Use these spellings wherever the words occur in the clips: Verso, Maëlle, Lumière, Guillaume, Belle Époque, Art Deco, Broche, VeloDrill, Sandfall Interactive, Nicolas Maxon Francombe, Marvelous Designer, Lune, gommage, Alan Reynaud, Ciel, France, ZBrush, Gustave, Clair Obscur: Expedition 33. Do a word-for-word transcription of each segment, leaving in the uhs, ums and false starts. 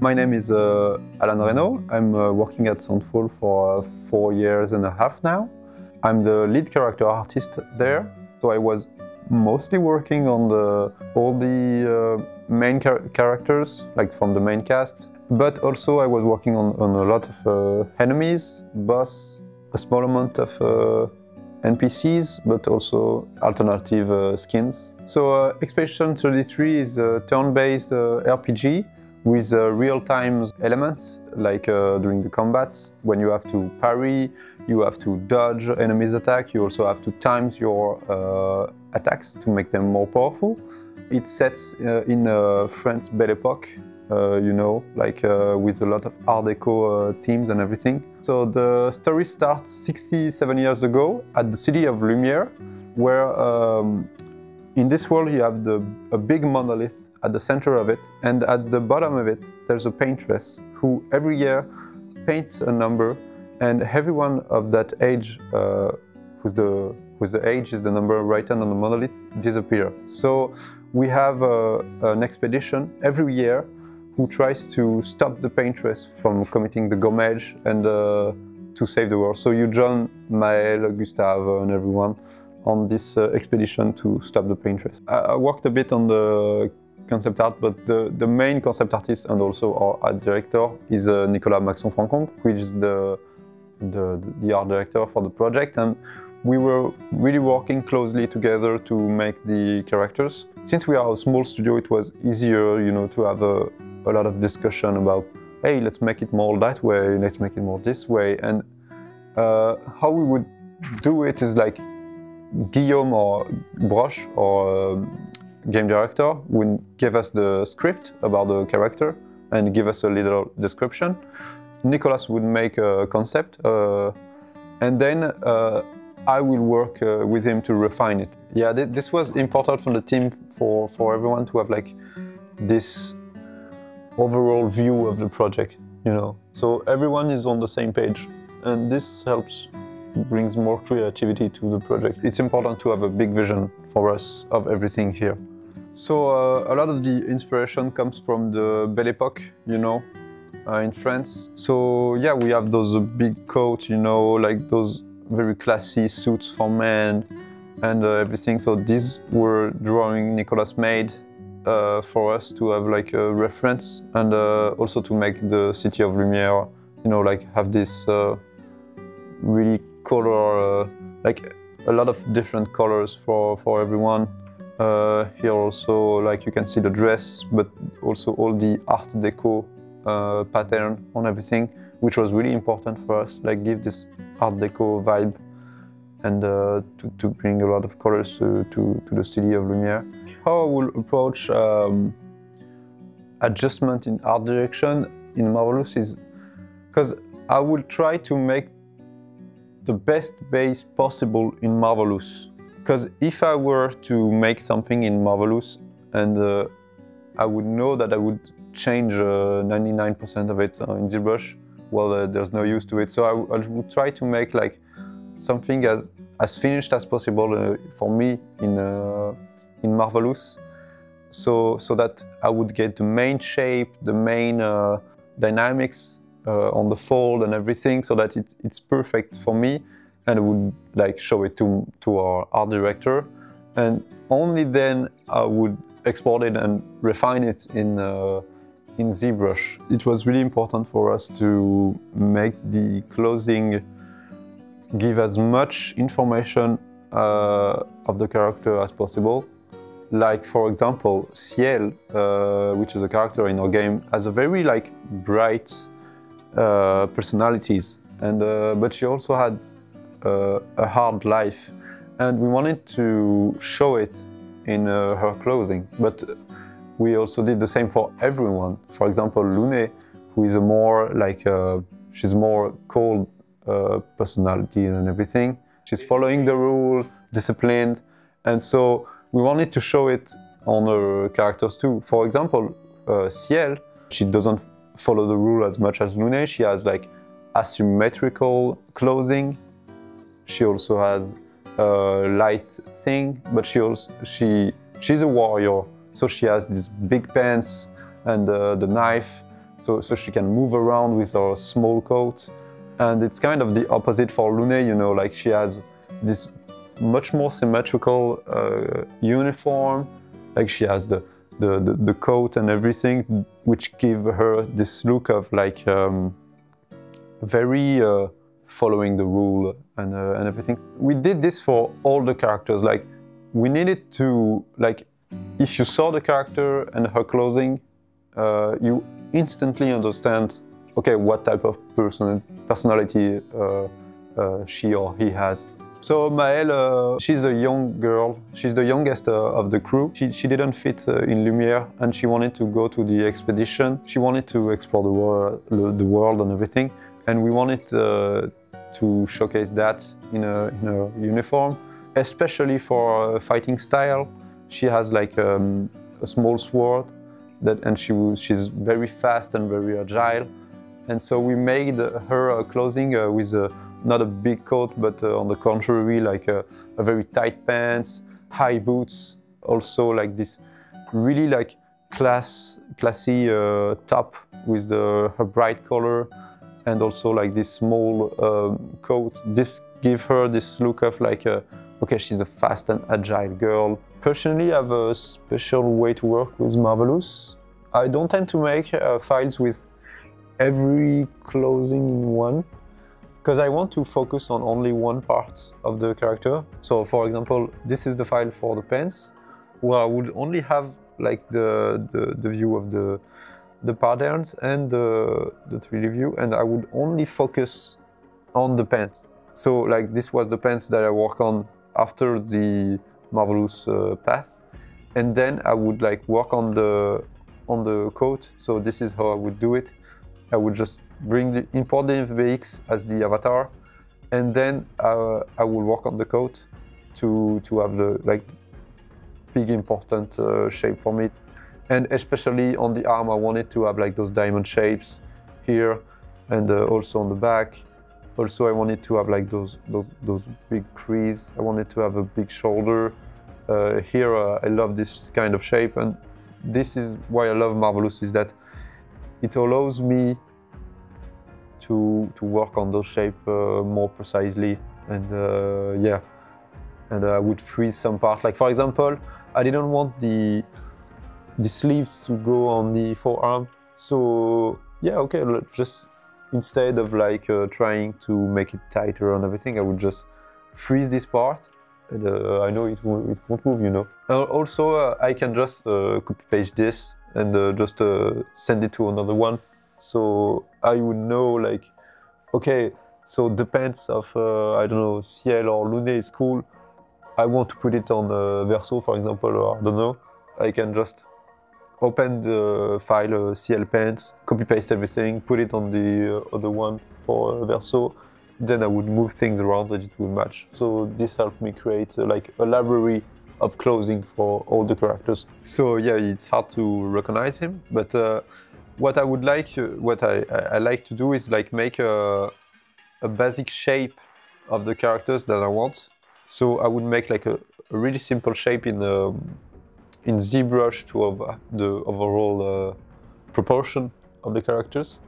My name is uh, Alan Reynaud. I'm uh, working at Sandfall for uh, four years and a half now. I'm the lead character artist there, so I was mostly working on the, all the uh, main char characters, like from the main cast. But also I was working on, on a lot of uh, enemies, boss, a small amount of uh, N P Cs, but also alternative uh, skins. So uh, Expedition thirty-three is a turn-based uh, R P G with uh, real-time elements, like uh, during the combats, when you have to parry, you have to dodge enemies' attack, you also have to time your uh, attacks to make them more powerful. It sets uh, in uh, France's Belle Époque, Uh, you know, like uh, with a lot of Art Deco uh, themes and everything. So the story starts sixty-seven years ago at the city of Lumière, where um, in this world you have the, a big monolith at the center of it, and at the bottom of it there's a paintress who every year paints a number, and everyone of that age, uh, who's the, who's the age is the number written on the monolith, disappear. So we have uh, an expedition every year who tries to stop the paintress from committing the gommage and uh, to save the world. So you join Maëlle, Gustave and everyone on this uh, expedition to stop the paintress. I, I worked a bit on the concept art, but the, the main concept artist and also our art director is uh, Nicolas Maxon Francombe, who is the, the, the art director for the project. And we were really working closely together to make the characters. Since we are a small studio, it was easier, you know, to have a a lot of discussion about, hey, let's make it more that way, let's make it more this way. And uh, how we would do it is like Guillaume or Broche or um, game director would give us the script about the character and give us a little description. Nicolas would make a concept uh, and then uh, I will work uh, with him to refine it. Yeah, th this was important for the team, for, for everyone to have like this overall view of the project, you know. So everyone is on the same page, and this helps, brings more creativity to the project. It's important to have a big vision for us of everything here. So uh, a lot of the inspiration comes from the Belle Époque, you know, uh, in France. So yeah, we have those big coats, you know, like those very classy suits for men and uh, everything. So these were drawings Nicolas made Uh, for us to have like a reference, and uh, also to make the city of Lumière, you know, like have this uh, really color, uh, like a lot of different colors for, for everyone. Uh, here also, like you can see the dress, but also all the Art Deco uh, pattern on everything, which was really important for us, like give this Art Deco vibe and uh, to, to bring a lot of colors to, to, to the city of Lumière. How I will approach um, adjustment in art direction in Marvelous is because I will try to make the best base possible in Marvelous. Because if I were to make something in Marvelous and uh, I would know that I would change ninety-nine percent uh, of it uh, in ZBrush, well, uh, there's no use to it. So I, I would try to make like something as, as finished as possible uh, for me in, uh, in Marvelous, so, so that I would get the main shape, the main uh, dynamics uh, on the fold and everything, so that it, it's perfect for me, and I would like show it to, to our art director, and only then I would export it and refine it in, uh, in ZBrush. It was really important for us to make the closing give as much information uh, of the character as possible. Like for example, Ciel, uh, which is a character in our game, has a very like bright uh, personalities, and uh, but she also had uh, a hard life, and we wanted to show it in uh, her clothing. But we also did the same for everyone. For example, Lune, who is a more like uh, she's more cold. Uh, personality and everything. She's following the rule, disciplined, and so we wanted to show it on her characters too. For example, uh, Ciel, she doesn't follow the rule as much as Lune. She has like asymmetrical clothing. She also has a light thing, but she also, she she's a warrior, so she has these big pants and uh, the knife. so, so she can move around with her small coat. And it's kind of the opposite for Lune, you know, like she has this much more symmetrical uh, uniform, like she has the, the, the, the coat and everything, which give her this look of like um, very uh, following the rule and, uh, and everything. We did this for all the characters, like we needed to, like if you saw the character and her clothing, uh, you instantly understand, okay, what type of person, personality uh, uh, she or he has. So Maëlle, uh, she's a young girl, she's the youngest uh, of the crew. She, she didn't fit uh, in Lumière and she wanted to go to the expedition. She wanted to explore the world, the world and everything. And we wanted uh, to showcase that in a, in a uniform, especially for uh, fighting style. She has like um, a small sword that, and she, she's very fast and very agile. And so we made her clothing uh, with a, not a big coat, but uh, on the contrary, like a, a very tight pants, high boots, also like this really like class, classy uh, top with the, her bright color, and also like this small um, coat. This gives her this look of like, a, okay, she's a fast and agile girl. Personally, I have a special way to work with Marvelous. I don't tend to make uh, files with every clothing in one, because I want to focus on only one part of the character. So for example, this is the file for the pants, where I would only have like the, the, the view of the, the patterns and the, the three D view, and I would only focus on the pants. So like this was the pants that I work on after the Marvelous uh, path, and then I would like work on the, on the coat. So this is how I would do it. I would just bring the, import the V X as the avatar, and then uh, I will work on the coat to, to have the like big important uh, shape for me. And especially on the arm, I wanted to have like those diamond shapes here, and uh, also on the back. Also, I wanted to have like those, those, those big crease. I wanted to have a big shoulder. Uh, here, uh, I love this kind of shape, and this is why I love Marvelous, is that it allows me to, to work on those shapes uh, more precisely, and uh, yeah, and I would freeze some part. Like for example, I didn't want the, the sleeves to go on the forearm, so yeah, okay, just instead of like uh, trying to make it tighter and everything, I would just freeze this part, and uh, I know it, won't, it won't move, you know. And also, uh, I can just uh, copy paste this and uh, just uh, send it to another one. So I would know like, okay, so the pants of, uh, I don't know, Ciel or Lune is cool. I want to put it on uh, Verso, for example, or I don't know. I can just open the file uh, Ciel pants, copy paste everything, put it on the uh, other one for uh, Verso. Then I would move things around and it would match. So this helped me create uh, like a library of clothing for all the characters. So yeah, it's hard to recognize him, but uh, what I would like, what I, I like to do is like make a, a basic shape of the characters that I want. So I would make like a, a really simple shape in um, in ZBrush to have the overall uh, proportion of the characters,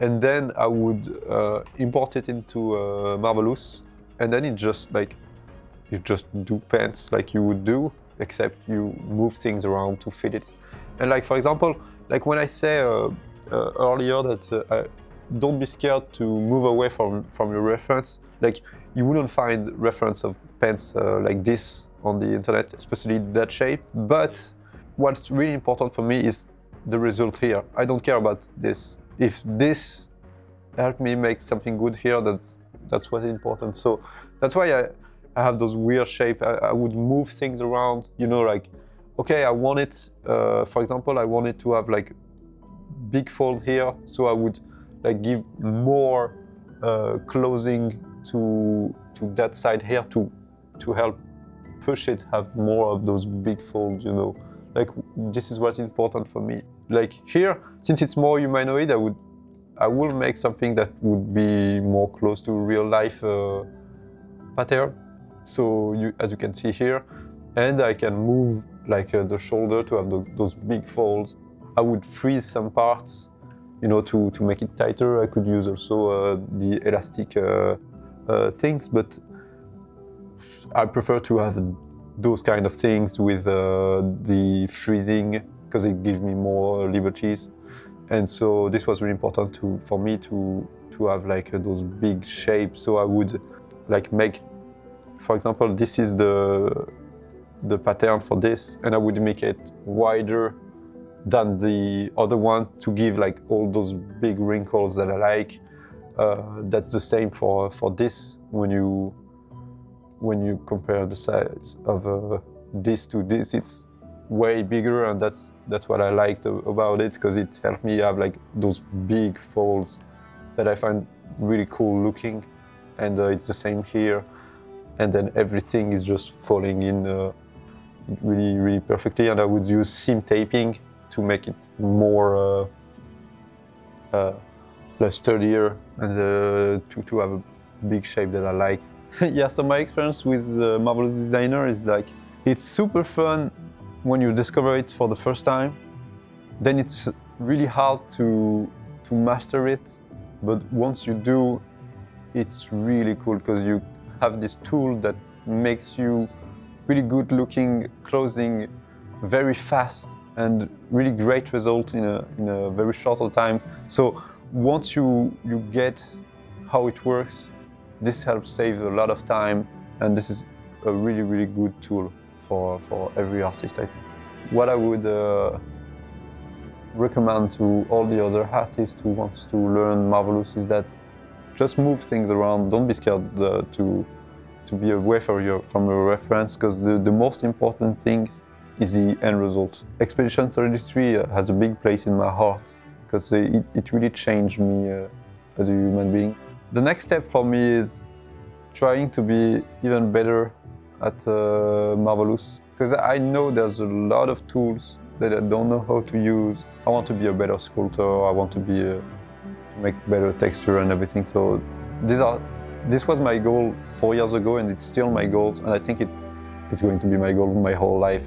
and then I would uh, import it into uh, Marvelous, and then it just like, you just do pants like you would do, except you move things around to fit it. And like, for example, like when I say uh, uh, earlier that uh, uh, don't be scared to move away from, from your reference, like you wouldn't find reference of pants uh, like this on the internet, especially that shape. But what's really important for me is the result here. I don't care about this. If this helped me make something good here, that's, that's what's important. So that's why I, I have those weird shapes. I, I would move things around, you know, like, okay, I want it, uh, for example, I wanted to have like big fold here. So I would like give more uh, clothing to, to that side here to, to help push it, have more of those big folds, you know, like this is what's important for me. Like here, since it's more humanoid, I would, I will make something that would be more close to real life uh, pattern. So you, as you can see here, and I can move like uh, the shoulder to have the, those big folds. I would freeze some parts you know, to, to make it tighter, I could use also uh, the elastic uh, uh, things, but I prefer to have those kind of things with uh, the freezing, because it gives me more liberties. And so this was really important to, for me to, to have like uh, those big shapes. So I would like make, for example, this is the, the pattern for this, and I would make it wider than the other one to give like all those big wrinkles that I like. Uh, that's the same for, for this, when you, when you compare the size of uh, this to this, it's way bigger, and that's that's what I liked about it, because it helped me have like those big folds that I find really cool looking. And uh, it's the same here, and then everything is just falling in uh, really really perfectly. And I would use seam taping to make it more uh, uh, less sturdier, and uh, to, to have a big shape that I like. Yeah, so my experience with uh, Marvelous Designer is like, it's super fun when you discover it for the first time. Then it's really hard to, to master it, but once you do, it's really cool, because you have this tool that makes you really good looking clothing very fast, and really great result in a, in a very short time. So once you, you get how it works, this helps save a lot of time, and this is a really, really good tool for, for every artist, I think. What I would uh, recommend to all the other artists who wants to learn Marvelous is that just move things around. Don't be scared uh, to, to be away from your, from your reference, because the, the most important thing is the end result. Expedition thirty-three has a big place in my heart, because it, it really changed me uh, as a human being. The next step for me is trying to be even better at uh, Marvelous, because I know there's a lot of tools that I don't know how to use. I want to be a better sculptor, I want to be a, make better texture and everything. So these are, this was my goal four years ago, and it's still my goal, and I think it, it's going to be my goal my whole life.